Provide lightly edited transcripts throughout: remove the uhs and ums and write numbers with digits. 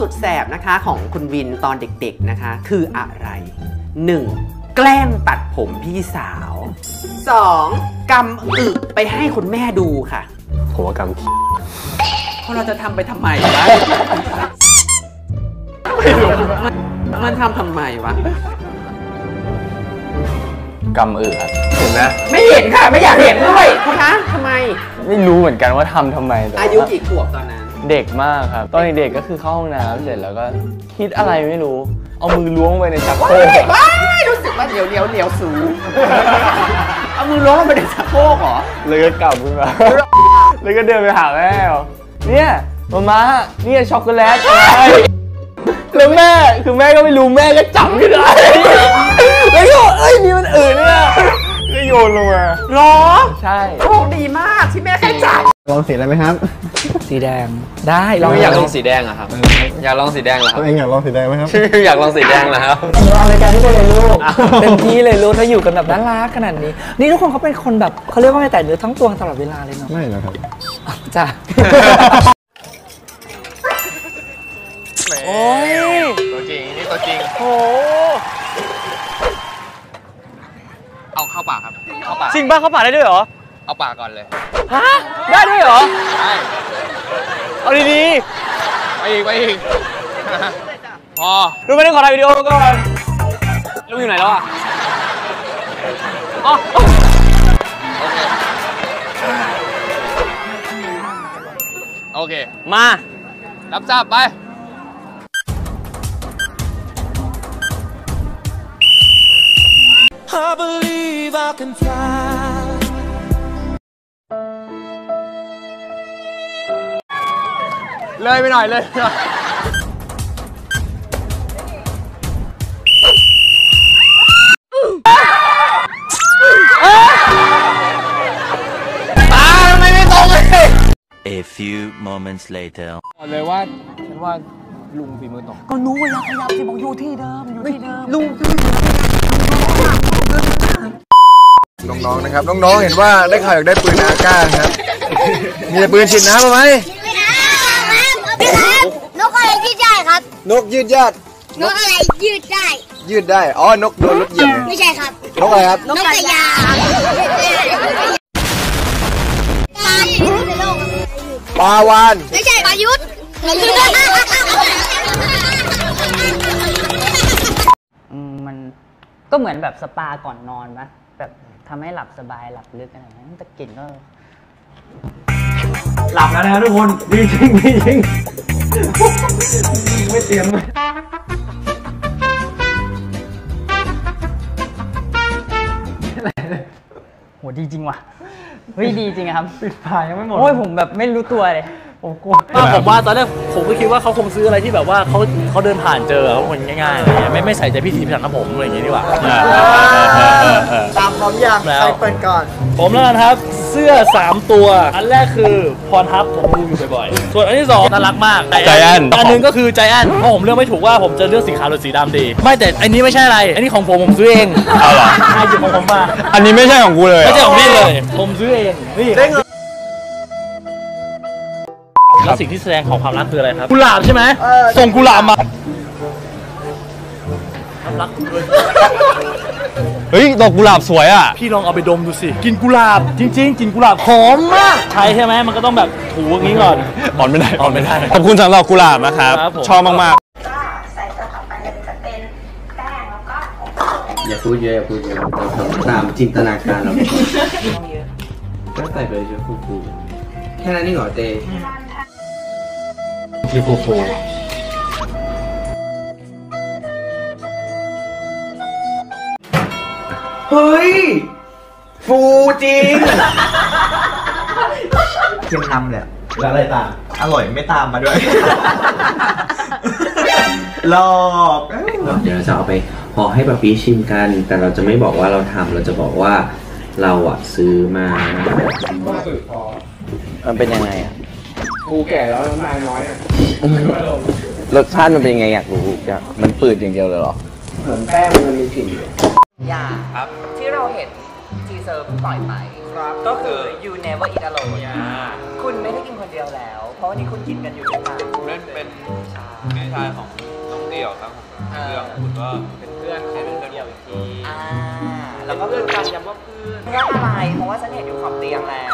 สุดแสบนะคะของคุณวินตอนเด็กๆนะคะคืออะไร 1. แกล้งตัดผมพี่สาว 2. กำอึไปให้คุณแม่ดูค่ะผมว่ากำเพราะเราจะทำไปทำไมวะ มันทำทำไมวะกำอึครับเห็นไหมไม่เห็นค่ะไม่อยากเห็นด้วยคะทำไมไม่รู้เหมือนกันว่าทำทำไมอายุกี่ขวบตอนนั้นเด็กมากครับตอนเด็กก็คือเข้าห้องน้ำเสร็จแล้วก็คิดอะไรไม่รู้เอามือล้วงไปในชักโครกว้ายรู้สึกว่าเหนียวสูงเอามือล้วงไปในชักโครกเหรอเลยก็กลับขึ้นมาเลยก็เดินไปหาแม่เนี่ยมาเนี่ยช็อกโกแลตแล้วแม่คือแม่ก็ไม่รู้แม่ก็จับขึ้นมาแล้วก็เอ้ยนี่มันอื่นเนี่ยก็โยนลงมาหรอใช่โชคดีมากที่แม่แค่จับลองสีอะไรไหมครับสีแดงได้ลองอยากลองสีแดงอะครับอยากลองสีแดงเหรอครับเองอยากลองสีแดงไหมครับอยากลองสีแดงเหรอครับเอารายการที่เป็นลูกเป็นพี่เลยลูกถ้าอยู่กันแบบน่ารักขนาดนี้นี่ทุกคนเขาเป็นคนแบบเขาเรียกว่าแต่เนื้อทั้งตัวตลอดเวลาเลยเนาะไม่หรอกครับจ้ะโอ้ยตัวจริงนี่ตัวจริงโอ้เอาเข้าปากครับเข้าปากจริงป่ะเข้าปากได้ด้วยเหรอเอาปากก่อนเลยฮะได้ด้วยเหรอได้เอาดีๆไปอีกพอดูไปเรื่องของอะไรวิดีโอก่อนเราอยู่ไหนแล้วอ่ะอ๋อโอเคมารับทราบไปI believe I can fly เลยไปหน่อยเลยตาทำไมไม่ตรงเลย A few moments later บอกเลยว่าฉันว่าลุงฝีมือตกก็รู้ว่าพยายามที่บอกอยู่ที่เดิมอยู่ที่เดิมลุงน้องๆนะครับน้องๆเห็นว่าได้ข่าวอยากได้ปืนอาก้าครับมีปืนฉีดน้ำไหมนกอะไรยืดได้ครับนกยืดยัดนกอะไรยืดได้ยืดได้อ๋อนกโดนรถเหยียบไม่ใช่ครับนกอะไรครับนกกระยาปลาวานไม่ใช่ปลายุทธมันก็เหมือนแบบสปาก่อนนอนนะแบบทำให้หลับสบายหลับลึกอะไรนั้นแต่กลิ่นก็หลับแล้วนะครับทุกคนดีจริงไม่เตรียมเลยโหดีจริงว่ะเฮ้ยดีจริงครับปิดฝายังไม่หมดโอ้ยผมแบบไม่รู้ตัวเลยผมกลัวผมว่าตอนแรกผมก็คิดว่าเขาคงซื้ออะไรที่แบบว่าเขาเดินผ่านเจอเขาคนง่ายๆอะไรอย่างเงี้ยไม่ใส่ใจพิธีพิถันนะผมอะไรอย่างเงี้ยดีกว่าตามพร้อมยังแล้วใครเปิดก่อนผมแล้วนะครับเสื้อ3ตัวอันแรกคือพรทับผมดูอยู่บ่อยๆส่วนอันที่2น่ารักมากใจแอนอันนึงก็คือใจแอนเพราะผมเลือกไม่ถูกว่าผมจะเลือกสีขาวหรือสีดำดีไม่แต่อันนี้ไม่ใช่อะไรอันนี้ของผมซื้อเองเอาล่ะใครหยิบของผมมาอันนี้ไม่ใช่ของกูเลยไม่ใช่ของนี่เลยผมซื้อเองนี่แล้วสิ่งที่แสดงของความรักคืออะไรครับกุหลาบใช่ไหมส่งกุหลาบมาความรักเฮ้ยดอกกุหลาบสวยอ่ะพี่ลองเอาไปดมดูสิกินกุหลาบจริงๆกินกุหลาบหอมมากใช่ใช่ไหมมันก็ต้องแบบถูอย่างนี้ก่อนอ่อนไม่ได้ขอบคุณสำหรับกุหลาบนะครับชอบมากๆก็ใส่ตัวต่อไปจะเป็นแป้งแล้วก็อย่าพูดเยอะตามจินตนาการเราก็ใส่ไปเยอะฟูๆแค่นั้นนี่หรอเต้คือฟูเฮ้ยฟูจริงเค็มนำแหละแล้วอะไรตามอร่อยไม่ตามมาด้วยหลอกเดี๋ยวเราจะเอาไปห่อให้ป๊าปี้ชิมกันแต่เราจะไม่บอกว่าเราทำเราจะบอกว่าเราอะซื้อมามันเป็นยังไงอะกูแก่แล้วนายน้อยรสชาติมันเป็นยังไงอยากรู้อยากมันปืดอย่างเดียวเลยหรอเหมือนแป้งมันมีกลิ่นอย่าครับที่เราเห็นทีเซอร์ปล่อยไปก็คือ you never eat alone คุณไม่ได้กินคนเดียวแล้ว เพราะวันนี้คุณกินกันอยู่ด้วยกันเล่นเป็นพี่ชายของน้องเดี่ยวครับผมเรื่องคุณก็เป็นเพื่อนใครเป็นเพื่อนเดี่ยวอีกทีแล้วก็เพื่อนกันย้ำว่าเพื่อนเพื่อนอะไรเพราะว่าฉันเห็นอยู่ขอบเตียงแล้ว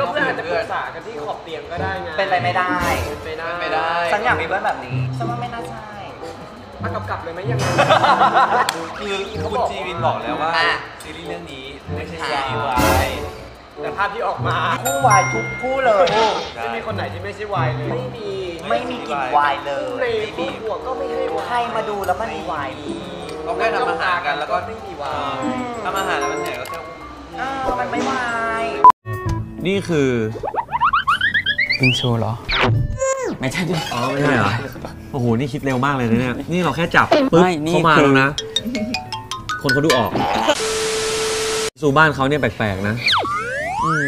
ก็เพื่อนอาจจะปรึกษากันที่ขอบเตียงก็ได้ไงเป็นไปไม่ได้ฉันอยากมีเพื่อนแบบนี้ฉันว่าไม่น่าใช่มากลับเลยไหมยังคือคุณจีวินบอกแล้วว่าซีรีส์เรื่องนี้ไม่ใช่ซีรีส์วายแต่ภาพที่ออกมาคู่วายทุกคู่เลยจะมีคนไหนที่ไม่ใช่วายเลยไม่มีกลิ่นวายเลยในคู่บวกก็ไม่ให้วายใครมาดูแล้วมันมีวายเราแค่ทำอาหารกันแล้วก็ไม่มีวายทำอาหารแล้วมันเหนื่อยก็แค่มันไม่วายนี่คือบิงโชว์เหรอไม่ใช่ดิอ๋อไม่ใช่เหรอโอ้โหนี่คิดเร็วมากเลยนะเนี่ยนี่เราแค่จับปึ๊บเข้ามาแล้วนะคนเขาดูออกสู่บ้านเขาเนี่ยแปลกๆนะ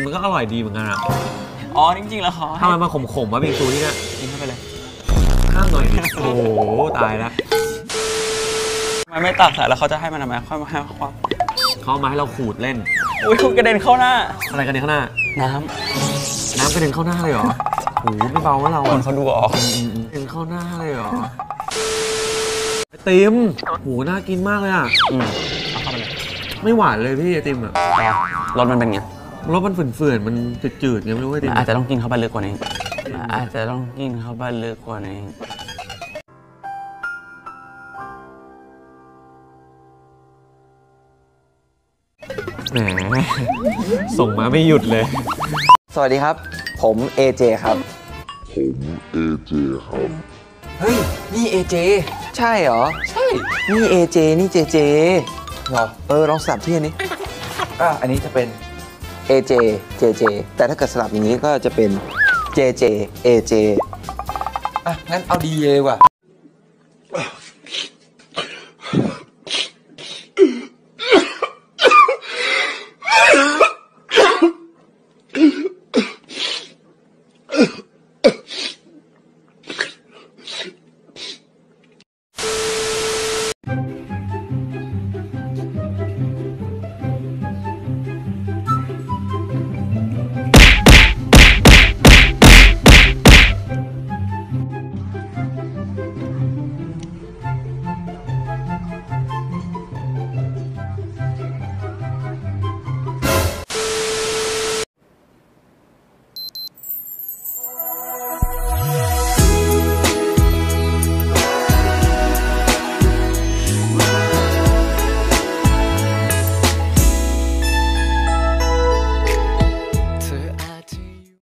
มันก็อร่อยดีเหมือนกันนะอ๋อจริงๆแล้วเขาถ้ามันมาขมๆว่าบิงซูที่นี่กินเข้าไปเลยข้ามหน่อยโอ้โหตายแล้วมันไม่ตักใส่แล้วเขาจะให้มันทำไมค่อยมาให้ความเขามาให้เราขูดเล่นอุ้ยกระเด็นเข้าหน้าอะไรกระเด็นเข้าหน้าน้ำกระเด็นเข้าหน้าเลยเหรอโอ้โหไม่เบาว่าเราคนเขาดูออกกระเด็นเข้าหน้าเลยเหรอไอติมโหน่ากินมากเลยอ่ะไม่หวานเลยพี่ไอติมอ่ะรสมันเป็นไงรสมันเฟื่อนๆมันจืดๆไงไม่รู้ไอติมอาจจะต้องกินเข้าไปลึกกว่านี้อาจจะต้องกินเข้าไปลึกกว่านี้แหมส่งมาไม่หยุดเลยสวัสดีครับผมAJครับผมAJครับเฮ้ยนี่AJใช่เหรอใช่นี่AJนี่JJเราลองสลับที่อันนี้อันนี้จะเป็นAJ JJ แต่ถ้าเกิดสลับอย่างนี้ก็จะเป็น JJ AJ งั้นเอาดีเลยว่ะ